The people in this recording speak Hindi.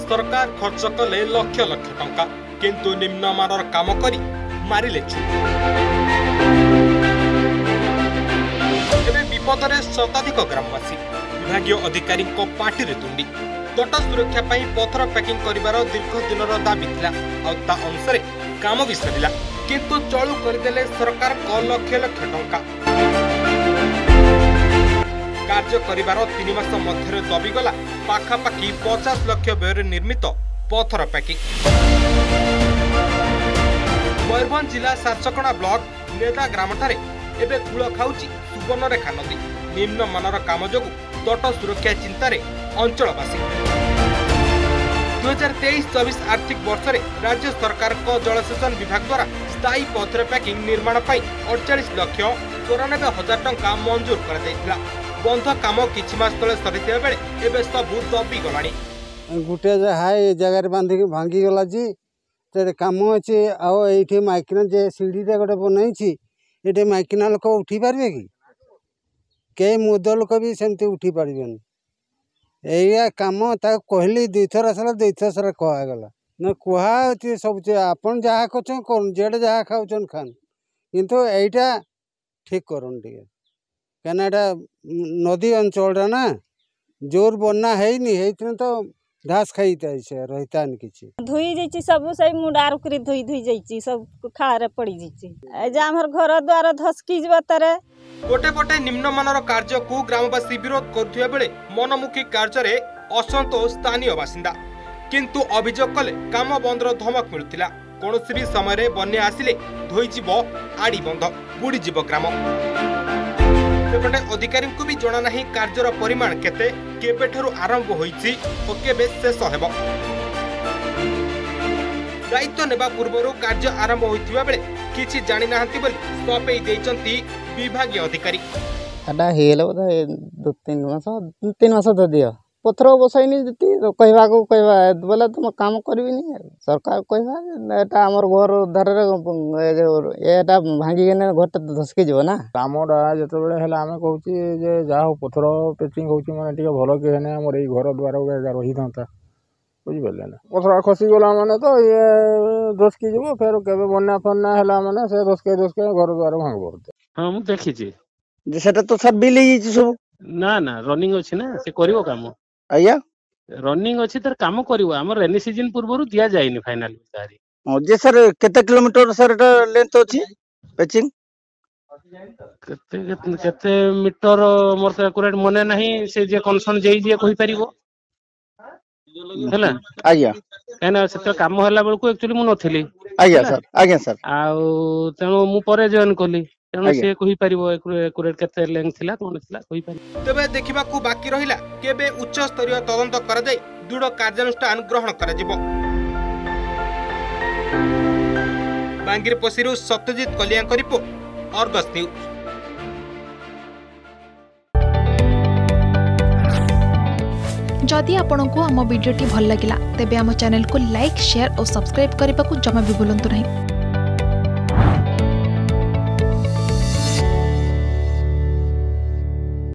सरकार खर्च कले लक्ष लक्ष टंका किंतु निम्नमानर काम करी मारिले तेरे विपदरे शताधिक ग्रामवासी विभागीय अधिकारी पार्टी तुंडी तट सुरक्षा पथर पैकिंग कर दीर्घ दिन दाबी था अंशर काम भी सरला किंतु चलू करदेले सरकार लक्ष लक्ष टंका कार्य करिबार 3 मास मध्यरे दबिगला पाखापाखि 50 लाख व्यय निर्मित पथर पैकिंग। मयूरभंज जिला सारसकणा ब्लॉक नेदा ग्रामठारे एबे कूल खाउची सुवर्णरेखा नदी निम्नमानर काम जोगु तट सुरक्षा चिंतारे अंचलवासी 2023-24 आर्थिक वर्ष राज्य सरकार को जलसेचन विभाग द्वारा स्थायी पथर पैकिंग निर्माण पाई 48 लाख 94000 टंका मंजूर करा दैथिला। बंध कम कि सरी बेले एवं सबू दबिगला गोटे हाई जगार बांधिक भांगीगला जी तेरे कम अच्छे आई माइकिना जे सीढ़ीटा गोटे बनई ये माइकिना लोक उठी पारे कि कई मुद लोक भी सेमती उठी पार्बन या कम ताक कहली दुईथर सारा दुईथर सारा कहगला न कह सब आपन जहाँ कर जेडे जहाँ खाऊन खान कितु यहीटा ठीक करूँ टे कहीं नदी अंचलटा ना जोर बना है तो घास खाई रहता किसी धोई जाइए सब सही मुंडार कर धोई धोई जाइए सब खारे पड़ी जाइए घर द्वार धसकी तारे गोटे पटे निम्नमानर कार्य को ग्रामवासी विरोध करुवा बेले मनमुखी कार्य असंतोष स्थानीय बासिंदा किंतु अभियोग कले काम बंदर धमक मिलूला कौन भी समय बन्या आसिले धोईज आड़ी बंध बुड़ीज ग्राम सेपटे अधिकारी को भी जाना ना कार्यर परिमाण केबेठू आरंभ होती और केबे शेष हेब दायित्व नेबा पूर्वर कार्य आरंभ होता बेले किसी जाणी ना सपे विभागीय अधिकारी दो तीन मास दि पथर बसईनी कहवा को कहवा बोले तो काम करी सरकार कहवा घर धारे यहाँ भांगिकने घरटा धसकी जीव ना कम जो आम कहे जहाँ पथर पेचिंग होने भल कि आमर ये घर द्वार रही था बुझे ना पथर खसीगला मैंने तो ये धसकी जीव फिर केवे बना फना है से धसके घर द्वार भांग पड़ते। हाँ मुझे देखी से तो सर बिल हो सब ना ना रनिंग अच्छी ना से कर काम आया रनिंग अच्छी तर काम करिवो हमर रेनी सीजन पूर्वरु दिया जाइनी फाइनल तारी ओ जे सर केते किलोमीटर सर एटा लेंथ अछि पेचिंग केते केते मीटर मोर से एक्यूरेट मने नाही से जे कंसर्न जेई जे कहि परिवो हला आया एना से काम होला बेल को एक्चुअली मु नथिली आया सर आगे सर आ तनो मु परे जॉइन करली से कोही केते लेंथ थिला तबे देखिबा को बाकी रहिला केबे उच्च स्तरीय तदंत कर दे दृढ़ कार्यानुष्ठान ग्रहण कर जीवो। बांगीर पसिरु सत्यजीत कलिया को रिपोर्ट अर्गस न्यूज। जदि आपंक आम भिडी भल लगा तेब आम चैनल को लाइक शेयर और सब्सक्राइब करने को जमा भी भूलु नहीं।